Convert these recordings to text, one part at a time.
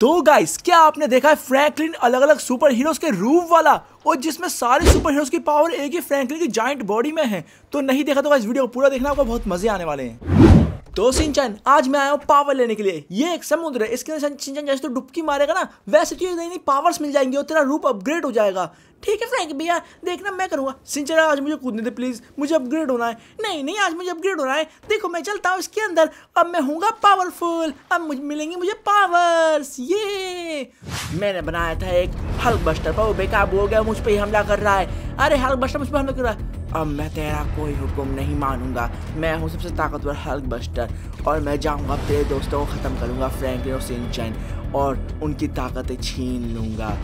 तो गाइस क्या आपने देखा है फ्रैंकलिन अलग अलग सुपर हीरोज के रूप वाला और जिसमें सारे सुपर हीरोज की पावर एक ही फ्रैंकलिन की जाइंट बॉडी में है। तो नहीं देखा तो गाइस वीडियो को पूरा देखना, आपको बहुत मजे आने वाले हैं। तो शिनचैन आज मैं आया हूँ पावर लेने के लिए। ये एक समुद्र है, इसके अंदर शिनचैन जैसे तो डुबकी मारेगा ना वैसे तो नई पावर्स मिल जाएंगी और तेरा रूप अपग्रेड हो जाएगा। ठीक है फ्रैंक भैया, देखना मैं करूँगा। शिनचैन आज मुझे कूदने दे प्लीज़, मुझे अपग्रेड होना है। नहीं आज मुझे अपग्रेड होना है। देखो मैं चलता हूँ इसके अंदर, अब मैं हूँगा पावरफुल, अब मिलेंगी मुझे पावर्स। ये मैंने बनाया था एक हल्क बस्टर पर, वो बेकाब हो गया, मुझ पर ही हमला कर रहा है। अरे हल्क बस्टर मुझ पर हमला कर रहा है, अब मैं तेरा कोई हुक्म नहीं मानूंगा। मैं हूँ सबसे ताकतवर हल्क बस्टर और मैं जाऊँगा तेरे दोस्तों को ख़त्म करूँगा फ्रैंकलिन और शिनचैन और उनकी ताकतें छीन लूँगा।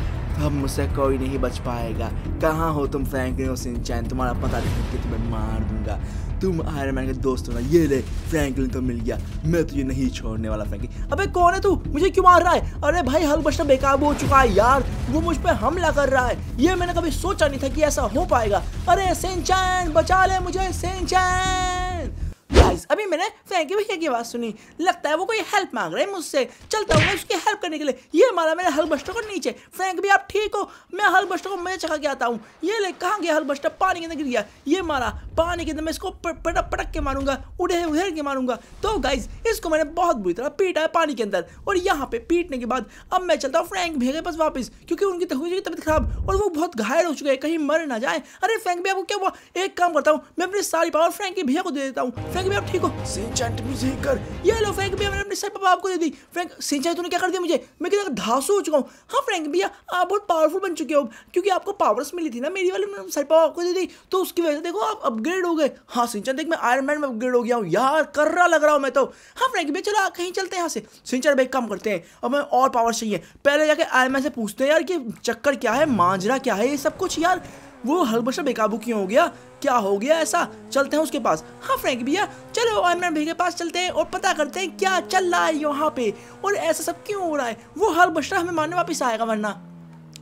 अब मुझसे कोई नहीं बच पाएगा। कहाँ हो तुम फ्रैंकलिन और शिनचैन, तुम्हारा पता नहीं कि तुम्हें मार दूंगा। तुम आयरन मैन के दोस्त हो ना, ये ले फ्रैंकलिन तो मिल गया, मैं तुझे नहीं छोड़ने वाला फ्रैंकलिन। अबे कौन है तू, मुझे क्यों मार रहा है? अरे भाई हल्क बस्टर बेकाबू हो चुका है यार, वो मुझ पर हमला कर रहा है। ये मैंने कभी सोचा नहीं था कि ऐसा हो पाएगा। अरे शिनचैन बचा ले मुझे, शिनचैन। गाइस अभी मैंने फ्रैंकलिन भैया की आवाज़ सुनी, लगता है वो कोई हेल्प मांग रहे हैं मुझसे। चलता हूँ मैं उसकी हेल्प करने के लिए। ये हमारा मैंने हल्क बस्टर को नीचे, फ्रैंक भी आप ठीक हो? मैं हल्क बस्टर को मैं चखा के आता हूँ। ये ले, कहाँ गया हल्क बस्टर? पानी के अंदर गिर गया। ये मारा पानी के अंदर, मैं इसको पटक पटक के मारूंगा, उड़े उधेर के मारूंगा। तो गाइज इसको मैंने बहुत बुरी तरह पीटा है पानी के अंदर और यहाँ पे पीटने के बाद अब मैं चलता हूँ फ्रैंक भैया के पास वापस, क्योंकि उनकी तबीयत खराब और वो बहुत घायल हो चुके हैं, कहीं मर ना जाए। अरे फ्रैंक भैया को क्या हुआ? एक काम करता हूँ, मैं अपनी सारी पावर फ्रैंक भैया को दे देता हूँ। फ्रैंक भैया आप ठीक हो? शिनचैन मुझे कर, ये लो फ्रैंक भैया मैंने अपनी सारी पावर आपको दे दी। फ्रैंक शिनचैन तूने क्या कर दिया मुझे, मैं कितना धांसू हो चुका हूँ। हाँ फ्रैंक भैया आप बहुत पावरफुल बन चुके हो, क्योंकि आपको पावर्स मिली थी ना मेरी वाली, मैंने सारी पावर आपको दे दी तो उसकी वजह से देखो आप अपग्रेड हो गए। हाँ शिनचैन देख मैं आयरन मैन में अपग्रेड हो गया हूँ यार, कर रहा लग रहा हूँ मैं तो। हाँ फ्रैंक भैया चलो कहीं चलते हैं यहाँ से। शिनचैन भाई काम करते हैं, अब हमें और पावर चाहिए। पहले जाके आयरन मैन से पूछते हैं यार कि चक्कर क्या है, मांजरा क्या है ये सब कुछ यार। वो हल्क बस्टर बेकाबू क्यों हो गया, क्या हो गया ऐसा? चलते हैं उसके पास। हाँ फ्रैंक भैया चलो आयरन मैन भैया के पास चलते हैं और पता करते हैं क्या चल रहा है यहाँ पे और ऐसा सब क्यों हो रहा है। वो हल्क बस्टर हमें मारने वापस आएगा वरना।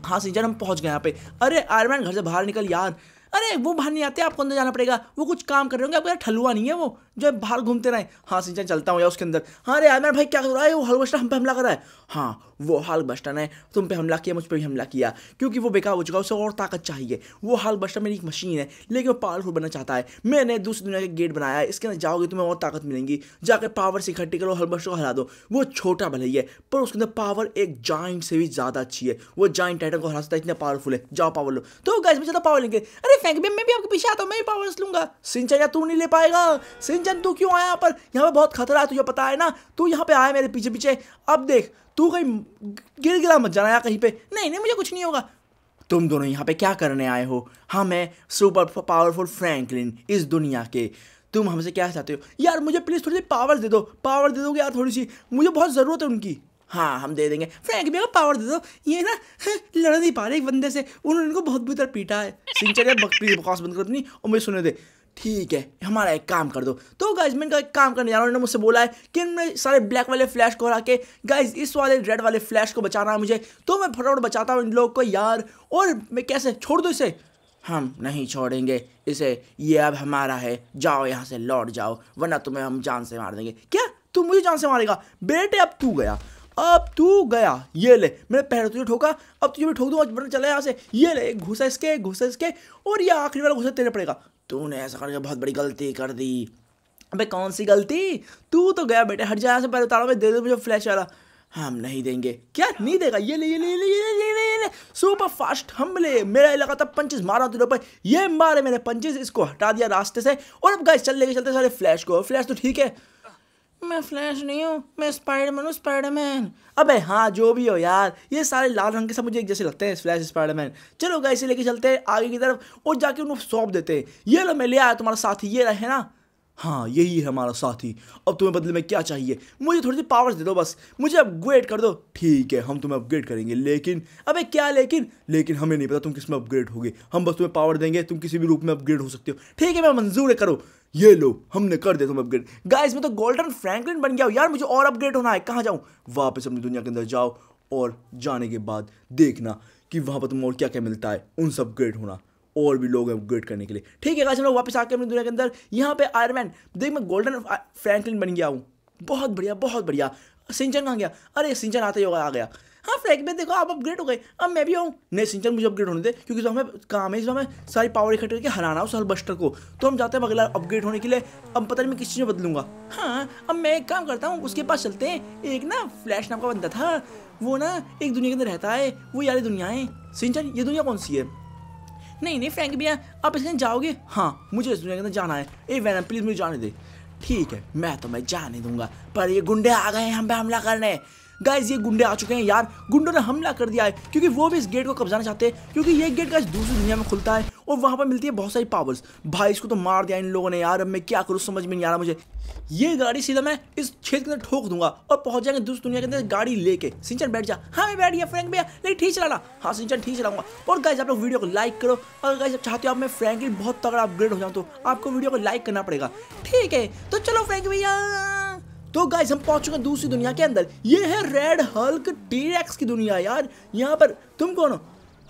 हाँ शिनचैन हम पहुँच गए यहाँ पे। अरे आयरन मैन घर से बाहर निकल यार। अरे वो बाहर नहीं आते, आपको अंदर जाना पड़ेगा, वो कुछ काम कर रहे होंगे। आपको यार ठलुआ नहीं है वो जो बाहर घूमते रहे। हाँ शिनचैन चलता हूँ यार उसके अंदर। हाँ अरे आयरन मैन भाई क्या कर रहा है, वो हल्क बस्टर हम पे हमला कर रहा है। हाँ वो हल्क बस्टर ने तुम पे हमला किया, मुझ पर भी हमला किया, क्योंकि वो बेकार हो चुका है, उसे और ताकत चाहिए। वो हल्क बस्टर मेरी एक मशीन है लेकिन वो पावरफुल बनना चाहता है। मैंने दूसरी दुनिया का गेट बनाया है, इसके अंदर जाओगे तुम्हें और ताकत मिलेंगी। जाकर पावर इकट्ठी करो, हल्क बस्टर को हरा दो। वो छोटा भले ही है पर उसके अंदर पावर एक जाइंट से भी ज़्यादा अच्छी है, वो जाइंट टाइटन को हरा सकता है, इतना पावरफुल है। जाओ पावर लो। तो गाइस मैं चलता पावर लेंगे। अरे फ्रैंक भैया मैं भी आपके पीछे आता हूँ, मैं भी पावर्स लूंगा। शिनचैन तू नहीं ले पाएगा। शिनचैन तू क्यों आया यहाँ पर, यहाँ पे बहुत खतरा है तुझे पता है ना, तू यहाँ पे आया मेरे पीछे पीछे। अब देख तू कहीं गिर गिरा मत जाना यार कहीं पे। नहीं मुझे कुछ नहीं होगा। तुम दोनों यहाँ पे क्या करने आए हो? हाँ मैं सुपर पावरफुल फ्रैंकलिन इस दुनिया के, तुम हमसे क्या चाहते हो? यार मुझे प्लीज़ थोड़ी सी पावर दे दो, पावर दे दोगे यार थोड़ी सी, मुझे बहुत ज़रूरत है उनकी। हाँ हम दे देंगे। फ्रैंक भैया पावर दे दो, ये ना लड़ नहीं पा रहे एक बंदे से, उन्होंने उनको बहुत बुरी तरह पीटा है। शिनचैन यार प्लीज़ बकवास बंद करो अपनी और मुझे सुनने दे। ठीक है हमारा एक काम कर दो। तो गाइज मैं इनका एक काम करने जा रहा हूँ, उन्होंने मुझसे बोला है कि इनमें सारे ब्लैक वाले फ्लैश को हरा के गाइज इस वाले रेड वाले फ्लैश को बचाना है मुझे। तो मैं फटाफट बचाता हूँ इन लोग को यार। और मैं कैसे छोड़ दो इसे? हम नहीं छोड़ेंगे इसे, ये अब हमारा है, जाओ यहाँ से लौट जाओ वरना तुम्हें हम जान से मार देंगे। क्या तू मुझे जान से मारेगा बेटे? अब तू गया। ये ले मैंने पहले तुझे ठोका, अब तुझे भी ठोक दूंगा, वरना चला यहाँ से। ये ले घुसा इसके, घुसा इसके, और ये आखिरी वाला घुसा तेरे पड़ेगा। तूने ऐसा करके बहुत बड़ी गलती कर दी। अबे कौन सी गलती, तू तो गया बेटे, हट जा यहाँ से। पहले उतारो, मैं दे दो मुझे फ्लैश वाला। हम नहीं देंगे। क्या नहीं देगा? ये ले सुपर फास्ट हमले, मेरा लगातार पंचेस मारा तेरे पर, ये मारे मैंने पंचेस, इसको हटा दिया रास्ते से। और अब गाइस चल लेके चलते सारे फ्लैश को। फ्लैश तो ठीक है, मैं फ्लैश नहीं हूँ, मैं स्पाइडरमैन। अबे हाँ जो भी हो यार, ये सारे लाल रंग के सब मुझे एक जैसे लगते हैं, फ्लैश स्पाइडरमैन। चलो गाइस इसे लेके चलते हैं आगे की तरफ और जाके उनको सौंप देते हैं। ये लो मैं ले आया तुम्हारा साथी, ये रहे ना। हाँ यही है हमारा साथी। अब तुम्हें बदले में क्या चाहिए? मुझे थोड़ी सी पावर्स दे दो बस, मुझे अपग्रेड कर दो। ठीक है हम तुम्हें अपग्रेड करेंगे, लेकिन अबे क्या लेकिन हमें नहीं पता तुम किस में अपग्रेड होगे, हम बस तुम्हें पावर देंगे, तुम किसी भी रूप में अपग्रेड हो सकते हो। ठीक है मैं मंजूर है, करो। ये लो हमने कर दिया तुम अपग्रेड। गाइस मैं तो गोल्डन फ्रैंकलिन बन गया हूँ यार, मुझे और अपग्रेड होना है। कहाँ जाऊँ? वापस अपनी दुनिया के अंदर जाओ और जाने के बाद देखना कि वहाँ पर तुम्हें और क्या क्या मिलता है, उनसे अपग्रेड होना, और भी लोग अपग्रेड करने के लिए। ठीक है गाइस हम लोग वापस आके अपनी दुनिया के अंदर। यहाँ पे आयरन मैन देख मैं गोल्डन फ्रैंकलिन बन गया हूँ, बहुत बढ़िया बहुत बढ़िया। शिनचैन कहाँ गया? अरे शिनचैन आते ही होगा, आ गया। हाँ फ्रैंकलिन देखो आप अपग्रेड हो गए, अब मैं भी आऊँ। नहीं शिनचैन मुझे अपग्रेड होने दे, क्योंकि जो हमें काम है इसमें हमें सारी पावर इकट्ठे करके हराना है उस हल्क बस्टर को। तो हम जाते हैं अगला अपग्रेड होने के लिए। अब पता नहीं मैं किस चीज़ में बदलूंगा। हाँ अब मैं एक काम करता हूँ, उसके पास चलते हैं। एक ना फ्लैश नाम का बंदा था, वो ना एक दुनिया के अंदर रहता है, वो यारी दुनिया है। शिनचैन ये दुनिया कौन सी है? नहीं नहीं फ्रैंक भैया आप इसमें जाओगे? हाँ मुझे इस दुनिया के अंदर जाना है। ए वैनम प्लीज़ मुझे जाने दे। ठीक है मैं तो मैं जाने दूंगा, पर ये गुंडे आ गए हैं हम पे हमला करने। गाइज ये गुंडे आ चुके हैं यार, गुंडों ने हमला कर दिया है, क्योंकि वो भी इस गेट को कब्जाना चाहते हैं, क्योंकि ये गेट गाइज दूसरी दुनिया में खुलता है और वहाँ पर मिलती है बहुत सारी पावर्स। भाई इसको तो मार दिया इन लोगों ने यार, अब मैं क्या करूँ समझ में नहीं आ रहा मुझे। ये गाड़ी सीधा मैं इस छेद के अंदर ठोक दूंगा और पहुँच जाएंगे दूसरी दुनिया के अंदर गाड़ी लेके। शिनचैन बैठ जा। हाँ मैं बैठ गया फ्रैंक भैया, लेकिन ठीक चलाना। हाँ शिनचैन ठीक चलाऊंगा। और गाइज आप लोग वीडियो को लाइक करो, अगर गाइज आप चाहते हो आप मैं फ्रैंकलिन बहुत तगड़ा अपग्रेड हो जाऊँ तो आपको वीडियो को लाइक करना पड़ेगा। ठीक है तो चलो फ्रैंक भैया। तो गाइस हम पहुंच चुके हैं दूसरी दुनिया के अंदर। ये है रेड हल्क टी-रेक्स की दुनिया यार। यहाँ पर तुम कौन हो?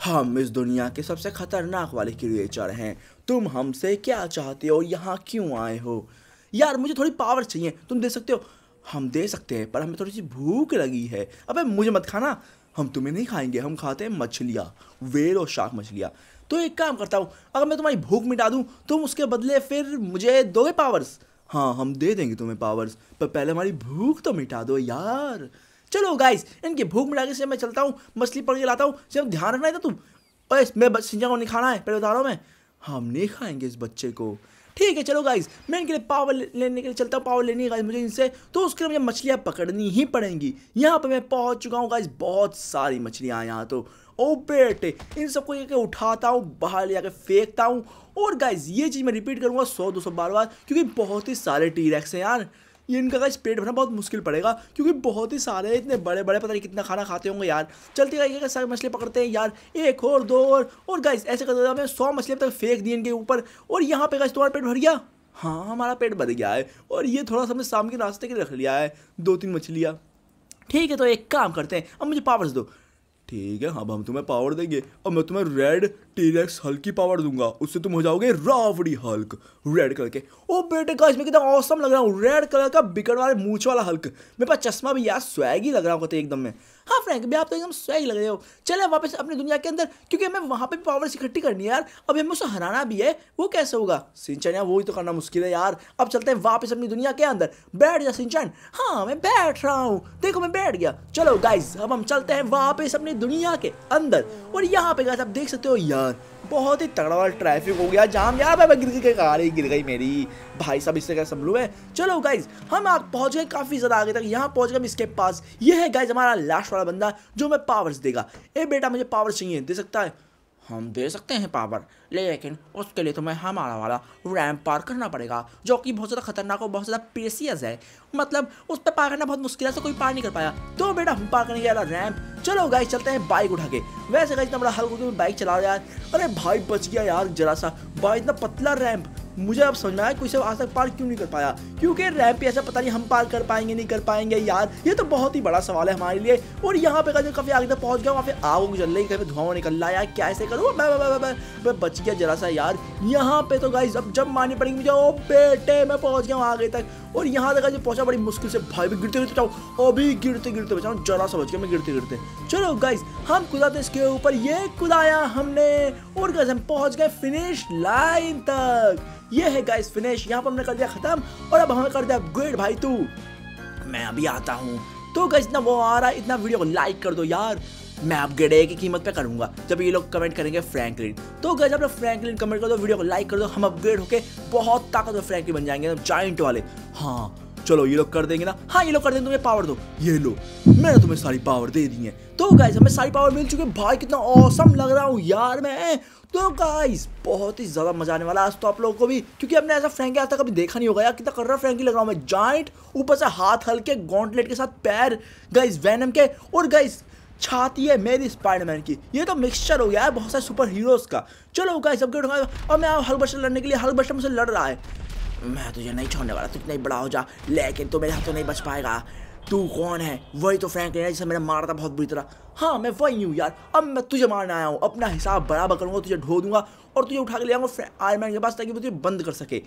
हम इस दुनिया के सबसे खतरनाक वाले क्रिएचर हैं। तुम हमसे क्या चाहते हो, यहाँ क्यों आए हो? यार मुझे थोड़ी पावर चाहिए, तुम दे सकते हो? हम दे सकते हैं, पर हमें थोड़ी सी भूख लगी है। अबे मुझे मत खाना, हम तुम्हें नहीं खाएंगे, हम खाते हैं मछलियाँ, व्हेल और शार्क मछलियाँ। तो एक काम करता हूँ, अगर मैं तुम्हारी भूख मिटा दूँ तुम उसके बदले फिर मुझे दोगे पावर्स? हाँ हम दे देंगे तुम्हें पावर्स, पर पहले हमारी भूख तो मिटा दो यार। चलो गाइस इनकी भूख मिटा के से मैं चलता हूँ, मछली पकड़ के लाता हूँ। सिर्फ ध्यान रखना है तुम, और मैं शिनचैन को नहीं खाना है, पहले बता रहा हूँ मैं, हम नहीं खाएंगे इस बच्चे को। ठीक है चलो गाइस मैं इनके लिए पावर लेने के लिए चलता हूँ। पावर लेनी है गाइस मुझे इनसे, तो उसके लिए मुझे मछलियाँ पकड़नी ही पड़ेंगी। यहाँ पर मैं पहुँच चुका हूँ गाइस, बहुत सारी मछलियाँ यहाँ तो। ओ बेटे इन सबको लेकर उठाता हूँ, बाहर ले जाकर फेंकता हूँ। और गाइज ये चीज़ मैं रिपीट करूँगा 100-200 बार, क्योंकि बहुत ही सारे टी-रेक्स हैं यार। ये इनका गाइज पेट भरना बहुत मुश्किल पड़ेगा, क्योंकि बहुत ही सारे इतने बड़े बड़े, पता नहीं कितना खाना खाते होंगे यार। चलते गाइज सारे मछली पकड़ते हैं यार, एक और दो और गाइज ऐसे करते हुए मैं 100 मछली तक फेंक दी इनके ऊपर। और यहाँ पे गाइज तुम्हारा पेट भर गया? हाँ हमारा पेट भर गया है, और ये थोड़ा सा हमने शाम के रास्ते के लिए रख लिया है 2-3 मछलियाँ। ठीक है तो एक काम करते हैं, अब मुझे पावर्स दो। ठीक है अब हम तुम्हें पावर देंगे, और मैं तुम्हें रेड टी-रेक्स हल्क की पावर दूंगा, उससे तुम हो जाओगे रावड़ी हल्क रेड कलर के। ओ बेटे गाइस मैं कितना औसम लग रहा हूँ, रेड कलर का बिकट वाले मूछ वाला हल्क। मेरे पास चश्मा भी यार स्वैगी लग रहा हूँ एकदम में। हाँ फ्रैंक भी आप तो एकदम स्वैगी लग रहे हो। चले वापस अपनी दुनिया के अंदर, क्योंकि हमें वहाँ पर पावर्स इकट्ठी करनी है यार। अब हमें उसे हराना भी है, वो कैसे होगा? शिनचैन यार वही तो करना मुश्किल है यार। अब चलते हैं वापस अपनी दुनिया के अंदर। बैठ जा शिनचैन। हाँ मैं बैठ रहा हूँ, देखो मैं बैठ गया। चलो गाइज अब हम चलते हैं वापस अपनी दुनिया के अंदर। और यहाँ पे गाइस आप देख सकते हो यार बहुत ही तगड़ा वाला ट्रैफिक हो गया, जाम यार। भाई गिर गई मेरी, भाई साहब इससे क्या संभलूं मैं। चलो गाइज हम आप पहुंच गए काफ़ी ज़्यादा आगे तक। यहाँ पहुंच गए इसके पास। ये है गाइज हमारा लास्ट वाला बंदा जो हमें पावर्स देगा। ए बेटा मुझे पावर चाहिए, दे सकता है? हम दे सकते हैं पावर, लेकिन उसके लिए तुम्हें हमारा वाला रैम पार करना पड़ेगा, जो कि बहुत ज़्यादा खतरनाक और बहुत ज़्यादा पेसियस है। मतलब उस पर पार करना बहुत मुश्किल है, तो कोई पार नहीं कर पाया। तो बेटा हम पार करने के वाला रैम। चलो गाइस चलते हैं बाइक उठा के। वैसे गाइस इतना बड़ा हल्क में बाइक चला रहा यार। अरे भाई बच गया यार जरा सा। भाई इतना पतला रैम्प, मुझे अब समझ में आया कोई सब आज तक पार क्यों नहीं कर पाया, क्योंकि रैम्प ऐसा पता नहीं हम पार कर पाएंगे नहीं कर पाएंगे यार। ये तो बहुत ही बड़ा सवाल है हमारे लिए। और यहाँ पे काफ़ी आगे तक पहुँच गया, वहाँ पे आग जल रही, कभी धुआं निकल रहा है यार, कैसे करूँ मैं? बच गया जरा सा यार। यहाँ पे तो गाइस अब जब मारनी पड़ेगी मुझे। ओ बेटे मैं पहुँच गया हूँ आगे तक, और यहाँ तक पहुँचा बड़ी मुश्किल से। भाई भी गिरते गिरते बचाओ, अभी गिरते गिरते बचाऊँ, जरा सा बच गया मैं गिरते गिरते। चलो गाइस हम कुदाते इसके ऊपर, ये कुदाया हमने। और गाइस हम पहुँच गए फिनिश लाइन तक। ये है गाइस फिनिश, यहाँ पर हमने कर दिया खत्म। और अब हमें कर दिया अपग्रेड। भाई तू मैं अभी आता हूँ। तो गाइस इतना वो आ रहा है, इतना वीडियो को लाइक कर दो यार। मैं अपग्रेड की कीमत पे करूँगा जब ये लोग कमेंट करेंगे फ्रैंकलिन। तो गाइस आप लोग फ्रैंकलिन कमेंट कर दो, वीडियो को लाइक कर दो। हम अपग्रेड होके बहुत ताकतवर फ्रैंकलिन बन जाएंगे, जाइंट वाले। हाँ चलो ये लोग कर देंगे ना। हाँ ये लोग कर देंगे, तुम्हें पावर दो। ये लो मैंने तुम्हें सारी पावर दे दी है। तो गाइस हमें सारी पावर मिल चुकी है। भाई कितना ऑसम लग रहा हूँ यार मैं। तो गाइस बहुत ही ज़्यादा मजा आने वाला आज तो आप लोगों को भी, क्योंकि हमने ऐसा फ्रैंकी आज तक कभी देखा नहीं होगा यार। कितना कर रहा फ्रैंकी लग रहा हूँ मैं, जाइंट ऊपर से हाथ हल्के गॉन्टलेट के साथ, पैर गाइस वैनम के, और गाइस छाती है मेरी स्पाइडरमैन की। ये तो मिक्सचर हो गया है बहुत सारे सुपर हीरोज़ का। चलो गाइस अपग्रेड होगा, और मैं हल्क बस्टर लड़ने के लिए, हल्क बस्टर मुझसे लड़ रहा है। मैं तुझे नहीं छोड़ने वाला, तू इतना ही बड़ा हो जा, लेकिन तू मेरे हाथों नहीं बच पाएगा। तू कौन है? वही तो फ्रैंकलिन है जिसे मैंने मारा था बहुत बुरी तरह। हाँ मैं वही हूँ यार, अब मैं तुझे मारने आया हूँ। अपना हिसाब बराबर करूँगा, तुझे ढो दूंगा और तुझे उठा के ले आऊँगा आयरन मैन के पास, ताकि वो तुझे बंद कर सके।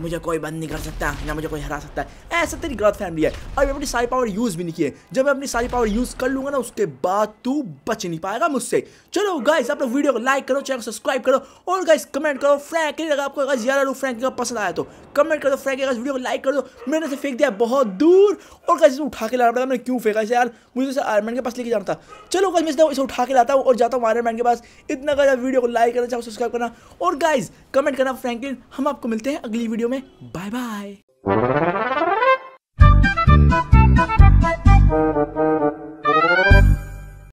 मुझे कोई बंद नहीं कर सकता ना मुझे कोई हरा सकता है, ऐसा तेरी गलत फैमिली है। और मैं अपनी सारी पावर यूज़ भी नहीं किए, जब मैं अपनी सारी पावर यूज़ कर लूँगा ना उसके बाद तू बच नहीं पाएगा मुझसे। चलो गाइस आप लोग वीडियो को लाइक करो, चैनल को सब्सक्राइब करो और गाइस कमेंट करो फ्रैंकलिन अगर आपको ज़्यादा फ्रैंकलिन पसंद आया तो कमेंट करो फ्रैंकलिन वीडियो को लाइक कर दो। मैंने से फेंक दिया बहुत दूर और गाइस उठा के लाना पड़ा, मैंने क्यों फेंका इसे यार, मुझे आयरन मैन के पास लेके जाना था। चलो गाइस मैं इसे उठा के लाता हूँ और जाता हूँ आयरन मैन के पास। इतना गाइस आप वीडियो को लाइक करना, चैनल को सब्सक्राइब करना और गाइस कमेंट करना फ्रैंकलिन। हम आपको मिलते हैं अगली वीडियो में, बाय बाय।